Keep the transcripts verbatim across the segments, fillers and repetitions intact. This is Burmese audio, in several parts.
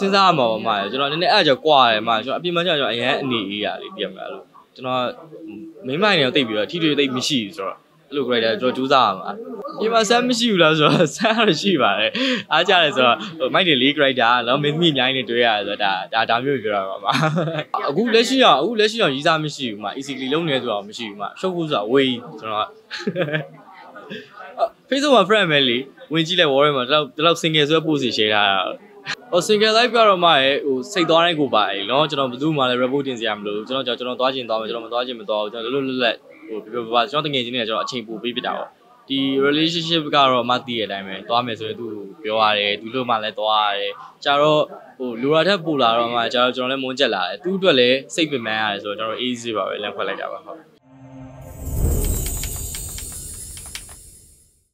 စဉ်းစားမှာပါမှာကျွန်တော်နည်းနည်းအဲ့ကြောကွာတယ်မှာကျွန်တော်အပြစ်မကျကျွန်တော်အရင်အနေအေးရလေးပြင်မှာအဲ့လိုကျွန်တော်မိမိုင်းနေတော့တိတ်ပြီးတော့ထိတွေ့တိတ်မရှိဘူးဆိုတော့အဲ့လို character ကျွန်တော်ကြိုးစားရမှာပြင်မှာဆမ်းမရှိဘူးလားဆိုတော့ဆမ်းတော့ရှိပါတယ်အားကြတယ်ဆိုတော့မိုက်တွေလေး character တော့မင်းသမီးအများကြီးတွေတွေ့ရတယ်ဆိုတော့ဒါဒါဒါမျိုးပြောတာပါမှာအခုလက်ရှိတော့အခုလက်ရှိတော့ရီးစားမရှိဘူးမှာ easily လုံးနေဆိုတော့မရှိဘူးမှာရှုပ်ဖို့ဆိုတာဝေးကျွန်တော် Facebook မှာ friend ပဲလေဝင်ကြည့်လိုက် Warren မှာဒီလောက်ဒီလောက် single ဆိုတော့ post ရှယ်ထားတာ single life ကတော့မှရဲ့ဟိုစိတ်သွားတိုင်းကိုပါလေနော်ကျွန်တော်ဘယ်သူမှလည်း report တင်စရာမလိုဘူးကျွန်တော်ကျွန်တော်သွားခြင်းသွားမယ်ကျွန်တော်မသွားခြင်းမသွားဘူးကျွန်တော်လွတ်လွတ်လပ်ဟိုပြပြပါကျွန်တော်တငယ်ချင်းတွေကကျွန်တော်အချိန်ပိုပေးပြတာပေါ့ဒီ relationship ကတော့မှတည်ရတဲ့အတိုင်းပဲသွားမယ်ဆိုရင်သူပြောရတယ်သူလို့မှလည်းသွားရတယ်ကြာတော့ဟိုလူရထက်ပိုလာတော့မှကြာတော့ကျွန်တော်လည်းမုန်းချက်လာတယ်သူ့အတ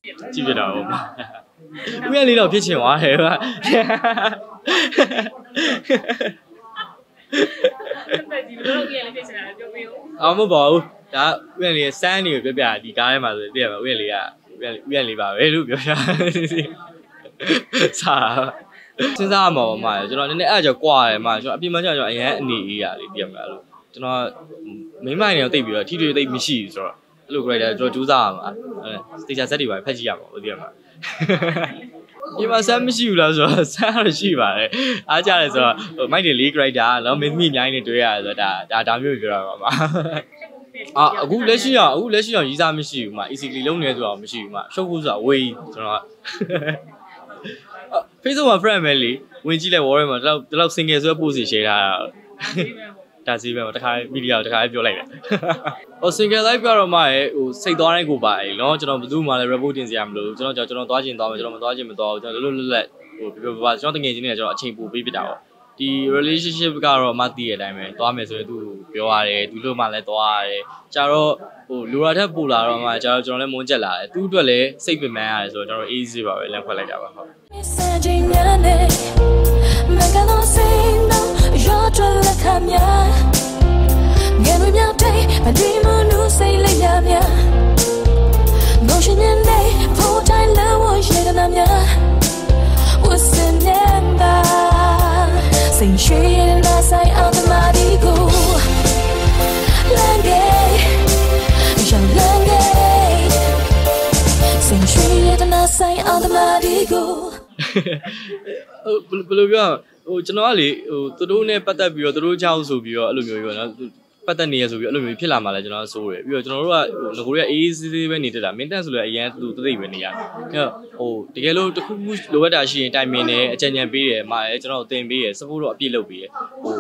ွက်လည်းစိတ်ပင်ပန်းရတယ်ဆိုတော့ကျွန်တော် easy ပါပဲလမ်းခွက်လိုက်တာပါဟုတ်ကြည့်ပြတာပေါ့။ဦးရလေးတော့ဖြစ်ချင်သွားတယ်ဗျာ။တက်ကြည့်လို့ဦးရလေးဖြစ်ချင်တာပြောပြဦး။အော်မဟုတ်ပါဘူး။ဒါဦးရလေးရဲ့စမ်းနေကိုပြပြဒီကားထဲမှာဆိုပြရမယ်ဦးရလေးကဦးရလေးပါပဲလို့ပြောပြ။စာစဉ်းစားမှာပါမှာကျွန်တော်နည်းနည်းအဲ့ကြောကွာတယ်မှာကျွန်တော်အပြစ်မကျကျွန်တော်အရင်အနေအေးရလေးပြရမယ်အဲ့လိုကျွန်တော်မိမိုင်းနေတော့တိတ်ပြီးတော့ထိတွေ့တိတ်မရှိဘူးဆိုတော့အဲ့လို character ကျွန်တော်ကြိုးစားရမှာစတေချာဆက်တွေပါဖက်ကြည့်ရမှာဟုတ်တယ်မှာဒီမှာဆမ်းမရှိဘူးလားဆိုတော့ဆမ်းတော့ရှိပါတယ်အားကြတယ်ဆိုတော့မိုက်တွေလေး character တော့မင်းသမီးအများကြီးတွေတွေ့ရတယ်ဆိုတော့ဒါဒါဒါမျိုးပြောတာပါမှာအာအခုလက်ရှိတော့အခုလက်ရှိတော့ရီးစားမရှိဘူးမှာ easily လုံးနေဆိုတော့မရှိဘူးမှာရှုပ်ဖို့ဆိုတာဝေးကျွန်တော် Facebook မှာ friend ပဲလေဝင်ကြည့်လိုက် Warren မှာဒီလောက်ဒီလောက် single ဆိုတော့ post ရှယ်ထားတာတာစီပဲတခါမီဒီယာကိုတခါပြောလိုက်တယ်။ဟို single life ကတော့မှရဲ့ဟိုစိတ်သွားတိုင်းကိုပါလေနော်ကျွန်တော်ဘယ်သူမှလည်း report တင်စရာမလိုဘူးကျွန်တော်ကျွန်တော်သွားခြင်းသွားမယ်ကျွန်တော်မသွားခြင်းမသွားဘူးကျွန်တော်လွတ်လွတ်လပ်ဟိုပြပြပါကျွန်တော်တငယ်ချင်းတွေကကျွန်တော်အချိန်ပိုပေးပြတာပေါ့ဒီ relationship ကတော့မှတည်ရတဲ့အတိုင်းပဲသွားမယ်ဆိုရင်သူပြောရတယ်သူလို့မှလည်းသွားရတယ်ကြာတော့ဟိုလူရထက်ပိုလာတော့မှကြာတော့ကျွန်တော်လည်းမုန်းချက်လာတယ်သူ့အတွက်လည်းစိတ်ပင်ပန်းရတယ်ဆိုတော့ကျွန်တော် easy ပါပဲလမ်းခွက်လိုက်တာပါဟုတ်ဘယ်လိုပြောဟိုကျွန်တော်ကလေဟိုသူတို့နဲ့ပတ်သက်ပြီးတော့သူတို့ကြောက်ဆိုပြီးတော့အဲ့လိုမျိုးပြောနော်ပတ်သက်နေရဆိုပြီးအဲ့လိုမျိုးဖြစ်လာမှလည်းကျွန်တော်ဆိုးတယ်ပြီးတော့ကျွန်တော်တို့ကငကိုတွေကအေးအေးဆေးဆေးပဲနေတတ်တာမင်းတက်ဆိုလည်းအရန်သူတိတ်ပဲနေရအဲ့ဟိုတကယ်လို့တစ်ခုခုလိုအပ်တာရှိရင်တိုင်ပင်တယ်အကြံဉာဏ်ပေးတယ်မာရဲကျွန်တော်တင်ပေးတယ် support တော့အပြည့်လုပ်ပေးတယ်ဟို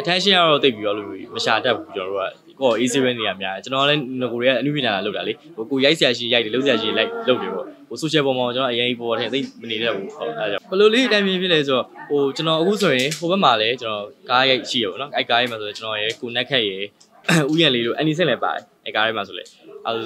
attention ကတော့တိတ်ပြီးတော့လို့မရှာတတ်ဘူးကျွန်တော်တို့ကကိုအေးဆေးပဲနေရများကျွန်တော်လည်းငကိုတွေကအနုပညာလာလုပ်တာလေဟိုကိုရိုက်ဆရာရှိရိုက်တယ်လုပ်ဆရာရှိလိုက်လုပ်တယ်ပေါ့ဟို social ပေါ်မှာကျွန်တော်အရင်ပေါ်ထဲသိမနေတတ်ဘူးဟုတ်အဲ့ကြောင့်ဘယ်လိုလေးတိုင်ပင်ဖြစ်လဲဆိုတော့ဟိုကျွန်တော်အခုဆိုရင်ဟိုဘက်မှာလည်းကျွန်တော်ကားရိုက်ရှိရပေါ့နော်အဲ့ကားရိုက်မှာဆိုတော့ကျွန်တော်ရဲ့ကိုနက်ခက်ရဲ့ဥယျာဉ်လေးလို့အန်နီဆင်လည်းပါတယ်အဲ့ကားရိုက်မှာဆိုလဲအဲ့တ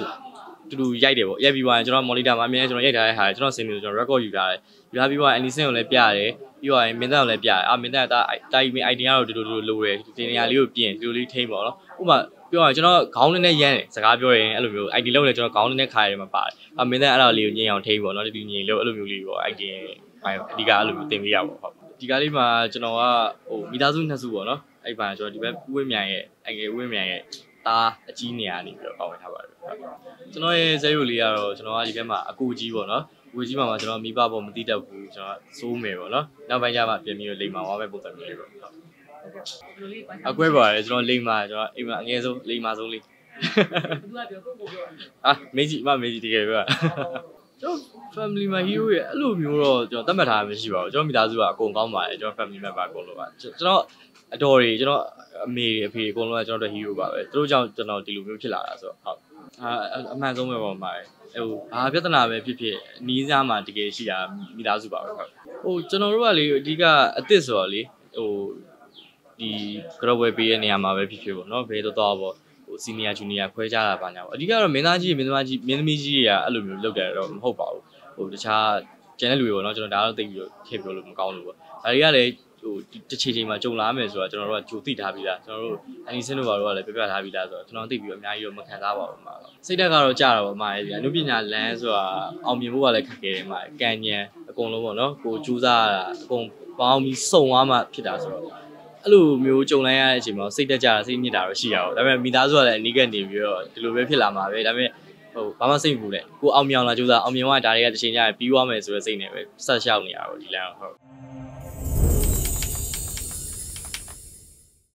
ူတူရိုက်တယ်ပေါ့ရိုက်ပြီးပါရင်ကျွန်တော် monitor မှာအမြဲကျွန်တော်ရိုက်ထားတဲ့ဟာကျွန်တော်စင်မျိုးကျွန်တော် record ယူထားတယ်ယူထားပြီးပါရင်အန်နီဆင်ကိုလည်းပြရတယ်ပြီးပါရင်မင်းသားကိုလည်းပြရတယ်အာမင်းသားကတာကြီးမင်း idea တော့တူတူလိုတယ်ဒီနေရာလေးကိုပြင်ဒီလိုလေးထိမ့်ပေါ့နော်ဥပမာပြောရင်ကျွန်တော်ခေါင်းနဲ့နဲ့ရမ်းတယ်စကားပြောရင်အဲ့လိုမျိုး ไอ ดี လောက်နဲ့ကျွန်တော်ခေါင်းနဲ့နဲ့ခါရဲမှာပါတယ်။အမင်းသားအဲ့ဒါလေးကိုညင်အောင်ထိပေါ့နော်ဒီညင်လို့အဲ့လိုမျိုးလေးပေါ့ ไอ ดี ဘာရောအဓိကအဲ့လိုမျိုးတင်ပြရပါပေါ့ဟုတ်။ဒီကားလေးမှာကျွန်တော်ကဟိုမိသားစုနှစ်စုပေါ့နော်အဲ့ပါကျွန်တော်ဒီဘက်ဦးဝင်းမြိုင်ရဲ့အငယ်ဦးဝင်းမြိုင်ရဲ့ตาအကြီးနေရာနေပြီးတော့ပါဝင်ထားပါတယ်။ကျွန်တော်ရဲ့ဇက်ရိုလေးကတော့ကျွန်တော်ကဒီဘက်မှာအကူကြီးပေါ့နော်။ဝေကြီးမှာကျွန်တော်မိဘပေါ့မသိတတ်ဘူးကျွန်တော်စိုးမယ်ပေါ့နော်။နောက်ပိုင်းကျမှပြင်ပြီးလိမ္မာသွားမယ်ပုံစံမျိုးလေးပေါ့ဟုတ်။အကွဲပါတယ်ကျွန်တော်လိမ္မာကျွန်တော်အိမ်မှာအငယ်ဆုံးလိမ္မာဆုံးလေးသူကပြောကိုကိုပြောဟာမေကြီးမမေကြီးတကယ်ပြောကျွန်တော် family မှာ hero ရဲ့အဲ့လိုမျိုးတော့ကျွန်တော်သတ်မှတ်ထားမှရှိပါဘူးကျွန်တော်မိသားစုကအကုန်ကောင်းပါတယ်ကျွန်တော် family member အကုန်လုံးပါကျွန်တော်အတော်တွေကျွန်တော်အမေအဖေအကုန်လုံးကကျွန်တော်တို့ hero ပါပဲသူတို့ကြောင့်ကျွန်တော်ဒီလိုမျိုးဖြစ်လာတာဆိုတော့ဟုတ်အမှန်ဆုံးပဲပေါ့မှာဟိုဘာပြဿနာပဲဖြစ်ဖြစ်နီးစားမှာတကယ်ရှိတာမိသားစုပါပဲဟုတ်ဟိုကျွန်တော်တို့ကလေအဓိကအစ်စ်ဆိုတော့လေဟိုဒီကတော့ဝယ်ပေးတဲ့နေရာမှာပဲဖြစ်ဖြစ်ပေါ့နော်ဘယ်တော့တော့ပေါ့ဟို senior junior ခွဲခြားတာပါညာပေါ့အဓိကတော့မင်းသားကြီးမင်းသမီးကြီးမင်းသမီးကြီးတွေကအဲ့လိုမျိုးလောက်တယ်တော့မဟုတ်ပါဘူးဟိုတခြား channel တွေပေါ့နော်ကျွန်တော်ဒါတော့သိပြီးတော့ထည့်ပြောလို့မကောင်းလို့ပေါ့ဒါတွေကလည်းဟိုတစ်ချိန်ချိန်မှာကြုံလာမယ်ဆိုတော့ကျွန်တော်တို့ကကြိုသိထားပြီးသားကျွန်တော်တို့ animation တို့ဘာတို့ကလည်းပြပြထားပြီးသားဆိုတော့ကျွန်တော်သိပြီးတော့အများကြီးတော့မခံစားပါဘူးမှာတော့စိတ်ဓာတ်ကတော့ကြတာပေါ့မှာရေအနုပညာလမ်းဆိုတာအောင်မြင်ဖို့ကလည်းခက်ခဲတယ်မှာကံဉဏ်အကုန်လုံးပေါ့နော်ကိုကြိုးစားတာအကုန် ပေါင်းပြီးစုံသွားမှဖြစ်တာဆိုတော့အဲ့လိုမျိုးကြုံလိုက်ရတဲ့အချိန်မှာစိတ်တက်ကြတာစိတ်ညစ်တာတော့ရှိရအောင်ဒါပေမဲ့မိသားစုကလည်းအနီးကနေပြီးတော့ဒီလိုပဲဖြစ်လာမှာပဲဒါပေမဲ့ဟိုဘာမှစိတ်မပူနဲ့ကိုအောင်မြောင်လာကြိုးစားအောင်မြောင်ကဒါတွေကတစ်ချိန်ကျရင်ပြီးသွားမယ်ဆိုတဲ့စိတ်နဲ့ပဲဆက်ရှောက်နေရတော့ဒီလမ်းဟုတ်